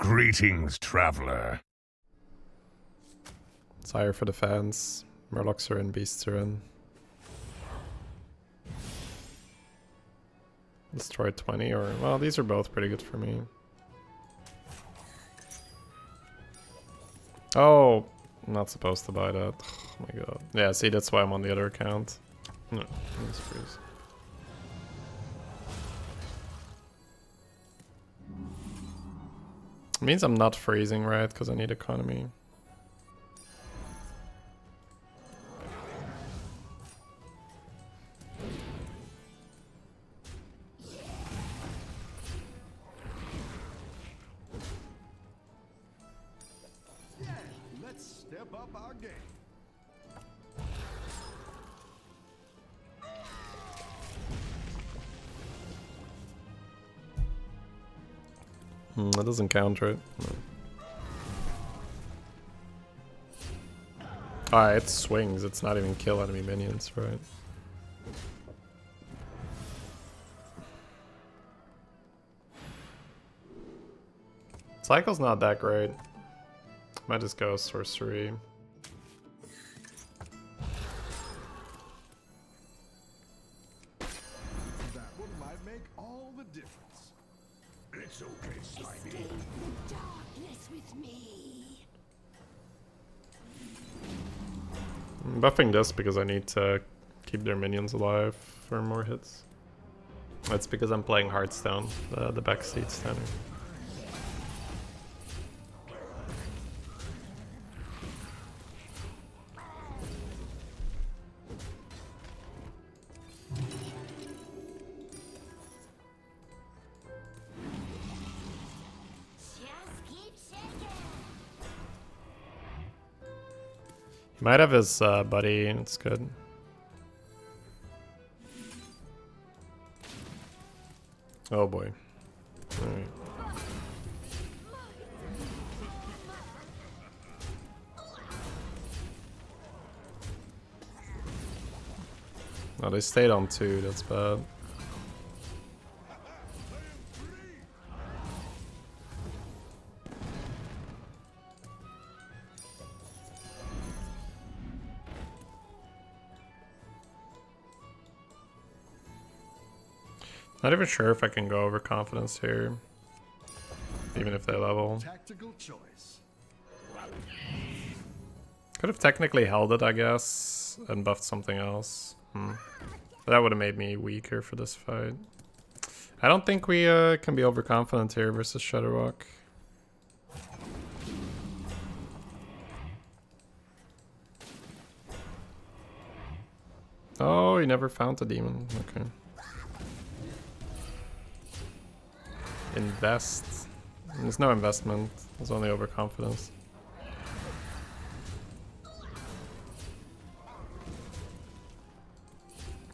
Greetings, traveler. Sire for the fans. Murlocs are in, beasts are in. Destroy 20 or... well, these are both pretty good for me. Oh, I'm not supposed to buy that. Oh my god. Yeah, see, that's why I'm on the other account. No, let's freeze. It means I'm not freezing, right? Because I need economy. That doesn't counter it. No. Ah, it swings. It's not even kill enemy minions, right? Cycle's not that great. Might just go sorcery. Buffing this because I need to keep their minions alive for more hits. That's because I'm playing Hearthstone, the backseat standard. Might have his buddy, and it's good. Oh boy. All right. Oh, they stayed on 2, that's bad. Not even sure if I can go over confidence here, even if they level. Tactical choice. Could have technically held it, I guess, and buffed something else. That would have made me weaker for this fight. I don't think we can be overconfident here versus Shadowwalk. Oh, he never found the demon. Okay. Invest. There's no investment. There's only overconfidence.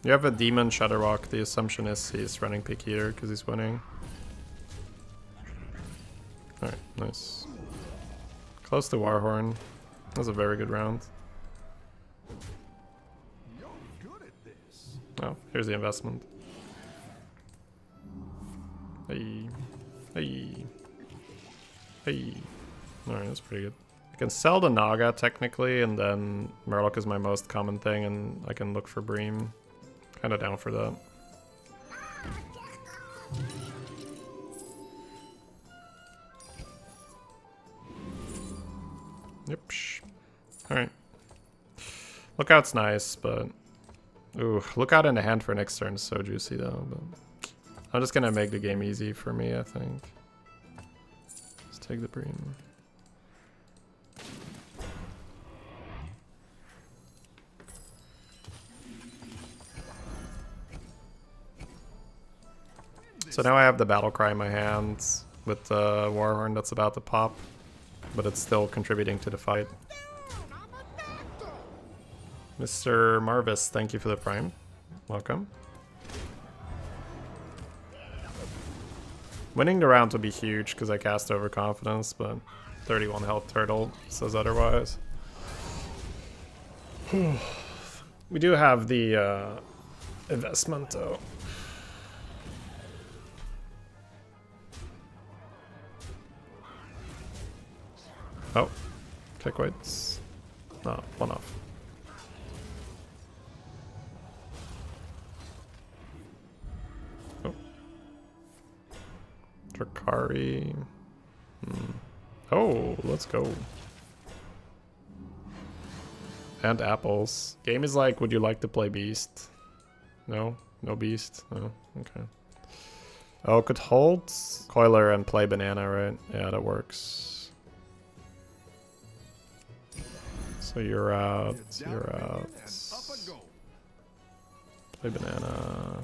You have a demon Shatterrock. The assumption is he's running pick here because he's winning. Alright, nice. Close to Warhorn. That was a very good round. Oh, here's the investment. Hey. Hey. Hey. Alright, that's pretty good. I can sell the Naga technically, and then Murloc is my most common thing, and I can look for Bream. Kinda down for that. Yep. Alright. Lookout's nice, but... ooh, lookout in the hand for next turn is so juicy though, but... I'm just gonna make the game easy for me, I think. Let's take the Bream. So now I have the battle cry in my hands with the Warhorn that's about to pop, but it's still contributing to the fight. Mr. Marvis, thank you for the Prime. Welcome. Winning the round would be huge because I cast overconfidence, but 31 health turtle says otherwise. We do have the investment though. Oh, check weights. No, one off. Oh. Drakari. Hmm. Oh, let's go. And apples. Game is like, would you like to play Beast? No? No Beast? No? Okay. Oh, could hold Coiler and play Banana, right? Yeah, that works. So you're out. You're out. Play Banana.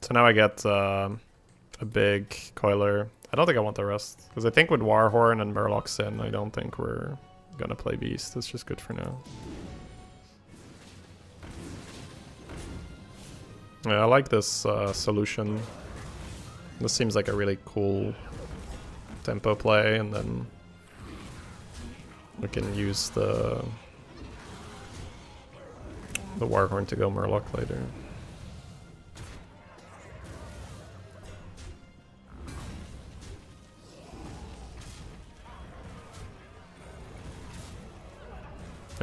So now I get a big Coiler. I don't think I want the rest, because I think with Warhorn and Murloc's in, I don't think we're gonna play Beast. It's just good for now. Yeah, I like this solution. This seems like a really cool tempo play, and then we can use the Warhorn to go Murloc later.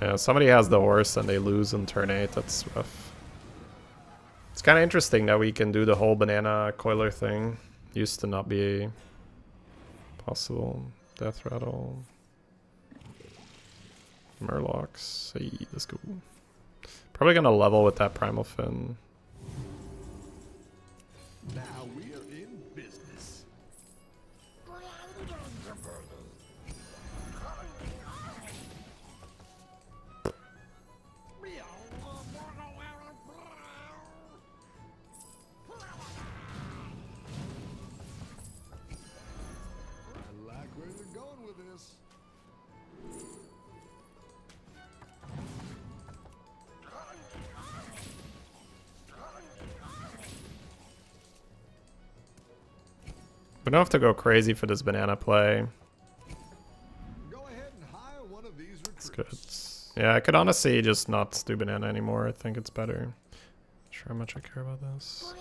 Yeah, somebody has the horse and they lose in turn 8, that's rough. It's kind of interesting that we can do the whole banana Coiler thing. Used to not be possible. Death Rattle. Murlocs. Hey, let's go. Probably gonna level with that Primal Fin. Now we are in business. We don't have to go crazy for this banana play. Go ahead and hire one of these recruits. Yeah, I could honestly just not do banana anymore. I think it's better. Not sure how much I care about this.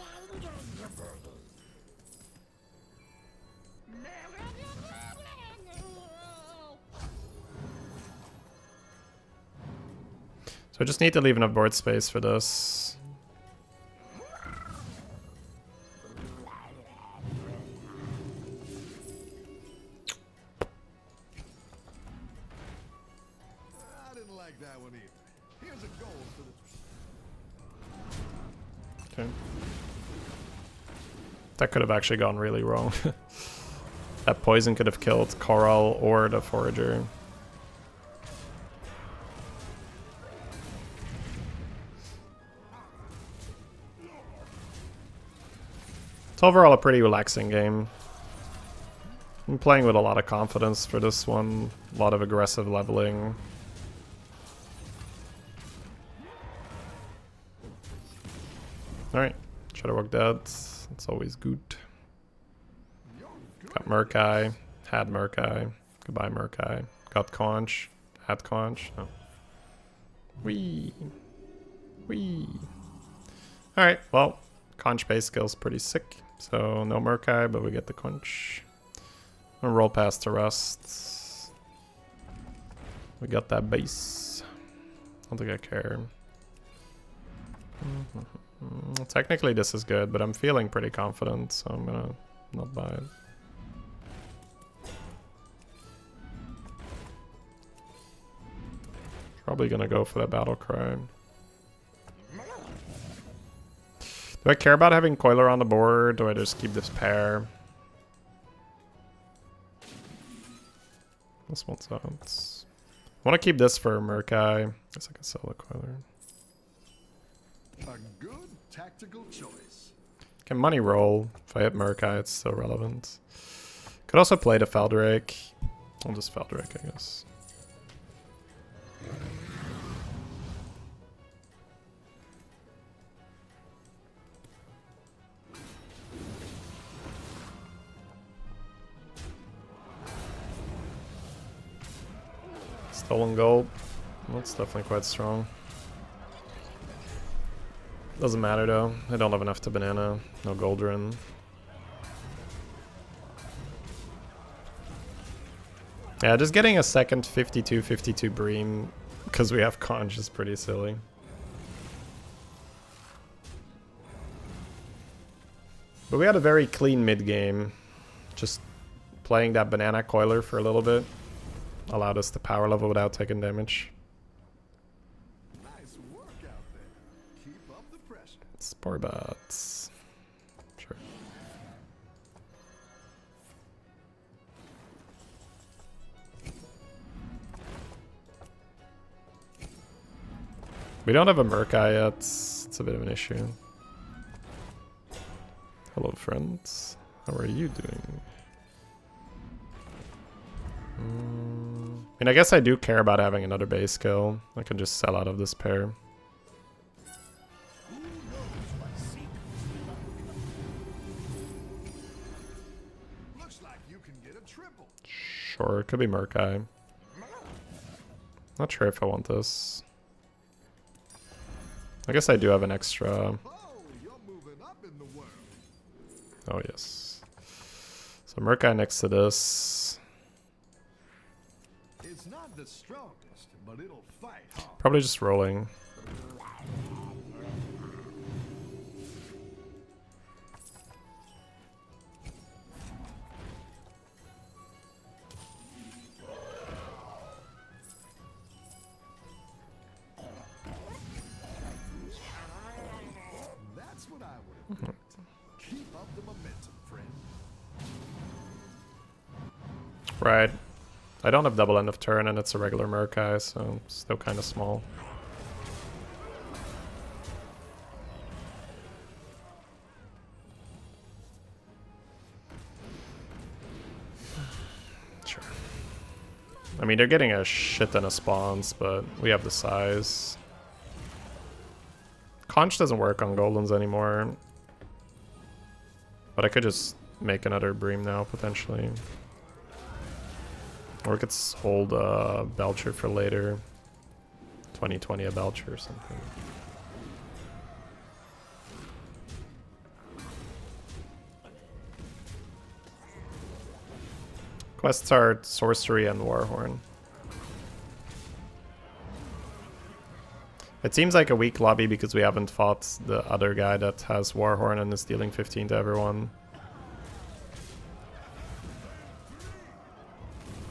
So I just need to leave enough board space for this. That could have actually gone really wrong. That poison could have killed Coral or the Forager. It's overall a pretty relaxing game. I'm playing with a lot of confidence for this one. A lot of aggressive leveling. Alright, Shadowwalk dead. It's always good. Got Murkai. Had Murkai. Goodbye, Murkai. Got Conch. Had Conch. Oh. Wee. Wee. Alright, well, Conch base skill's pretty sick. So no Murkai, but we get the Conch. I'm gonna roll past the rest. We got that base. I don't think I care. Mm-hmm. Technically this is good, but I'm feeling pretty confident, so I'm gonna not buy it. Probably gonna go for that battle cry. Do I care about having Coiler on the board? Do I just keep this pair? This one's out. I wanna keep this for Murkai. I guess I can sell the Coiler. A good tactical choice. Can money roll? If I hit Murkai, it's still relevant. Could also play the Feldrake. I'll just Feldrake, I guess. Stolen gold. That's definitely quite strong. Doesn't matter though, I don't have enough to banana, no Goldrand. Yeah, just getting a second 52-52 Bream because we have Conch is pretty silly. But we had a very clean mid game. Just playing that banana coiler for a little bit allowed us to power level without taking damage. Nice work out there. Keep up the pressure. Sporebots. Sure. We don't have a Murkai yet. It's a bit of an issue. Hello, friends. How are you doing? I mean, I guess I do care about having another base kill. I can just sell out of this pair. Looks like you can get a triple. Sure, it could be Murkai. Not sure if I want this. I guess I do have an extra. Oh, yes. So Murkai next to this. It's not the strongest, but it'll fight. Probably just rolling. That's what I would have done. Keep up the momentum, friend. Right. I don't have double end of turn, and it's a regular Murkai, so it's still kind of small. Sure. I mean, they're getting a shit ton of spawns, but we have the size. Conch doesn't work on golems anymore. But I could just make another Bream now, potentially. Or I could hold Belcher for later. 2020 a Belcher or something. Quests are Sorcery and Warhorn. It seems like a weak lobby because we haven't fought the other guy that has Warhorn and is dealing 15 to everyone.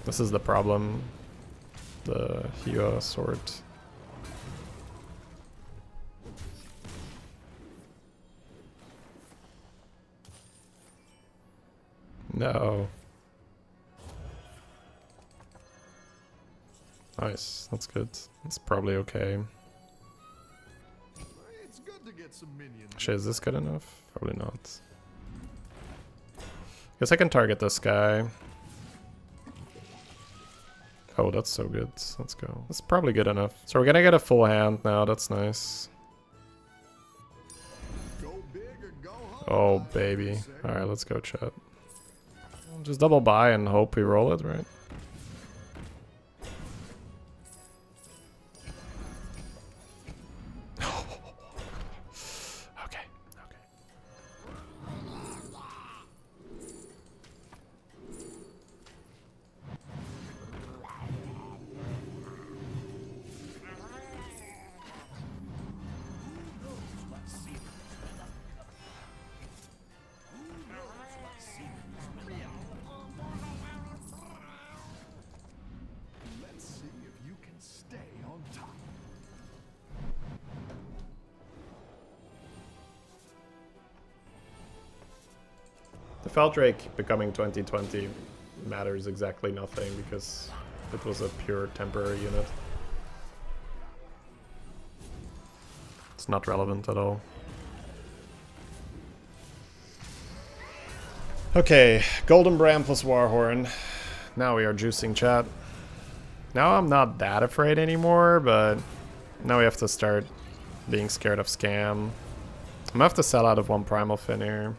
This is the problem. The Hua sword. No. Nice, that's good. That's probably okay. Actually, is this good enough? Probably not. Guess I can target this guy. Oh, that's so good. Let's go. That's probably good enough. So we're gonna get a full hand now. That's nice. Oh, baby. Alright, let's go, chat. Just double buy and hope we roll it, right? Feldrake becoming 2020 matters exactly nothing because it was a pure temporary unit. It's not relevant at all. Okay, Golden Brann plus Warhorn. Now we are juicing, chat. Now I'm not that afraid anymore, but now we have to start being scared of scam. I'm gonna have to sell out of one Primal Fin here.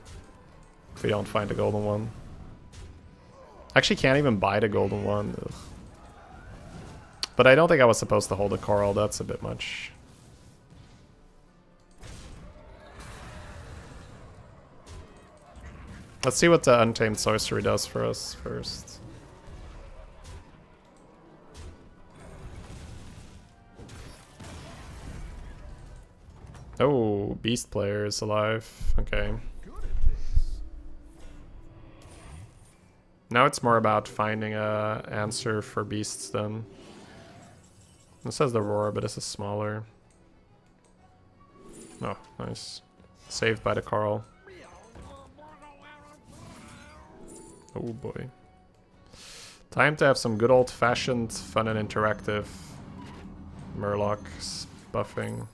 If we don't find a golden one. Actually can't even buy the golden one. Ugh. But I don't think I was supposed to hold a coral. That's a bit much. Let's see what the Untamed Sorcery does for us first. Oh, Beast Player is alive. Okay. Now it's more about finding an answer for beasts then. This has the roar, but this is smaller. Oh, nice. Saved by the Coral. Oh boy. Time to have some good old-fashioned, fun and interactive Murlocs buffing.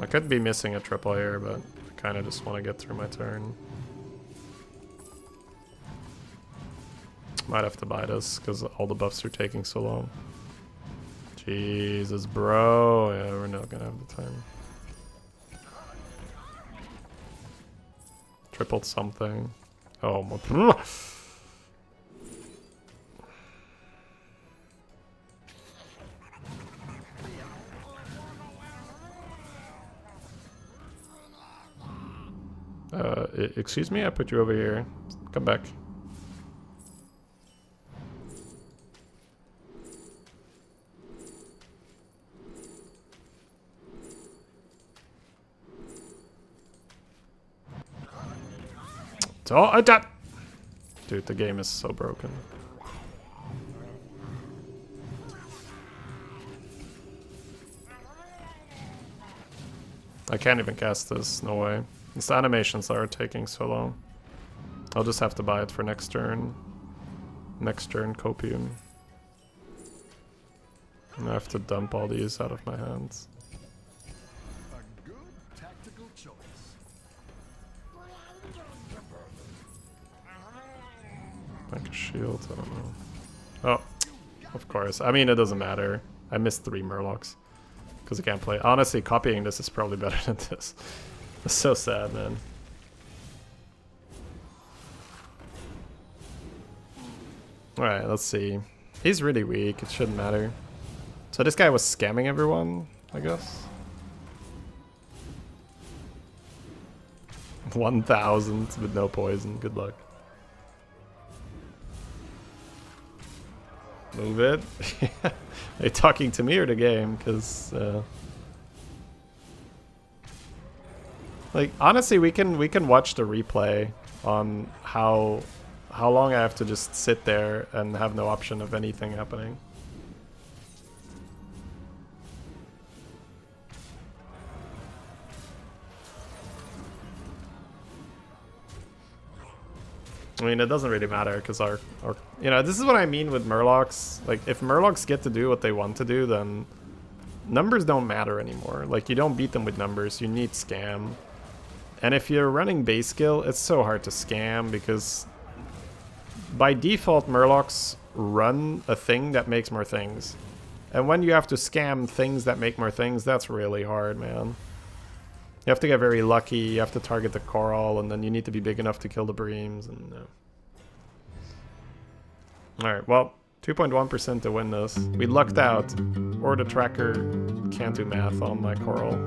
I could be missing a triple here, but I kind of just want to get through my turn. Might have to buy this, because all the buffs are taking so long. Jesus, bro. Yeah, we're not going to have the time. Tripled something. Oh, my... excuse me, I put you over here. Come back. Oh, dude, the game is so broken. I can't even cast this, no way. It's the animations that are taking so long. I'll just have to buy it for next turn. Next turn, Copium. And I have to dump all these out of my hands. Like a shield, I don't know. Oh, of course. I mean, it doesn't matter. I missed 3 Murlocs. Because I can't play. Honestly, copying this is probably better than this. It's so sad, man. Alright, let's see. He's really weak. It shouldn't matter. So this guy was scamming everyone, I guess. 1,000 with no poison. Good luck. Move it. Are you talking to me or the game? Because like honestly, we can watch the replay on how long I have to just sit there and have no option of anything happening. I mean, it doesn't really matter because our you know, this is what I mean with Murlocs. Like, if Murlocs get to do what they want to do, then numbers don't matter anymore. Like, you don't beat them with numbers. You need scam. And if you're running base skill, it's so hard to scam because by default, Murlocs run a thing that makes more things. And when you have to scam things that make more things, that's really hard, man. You have to get very lucky, you have to target the Coral, and then you need to be big enough to kill the Breams, and Alright, well, 2.1% to win this. We lucked out, or the tracker can't do math on my Coral.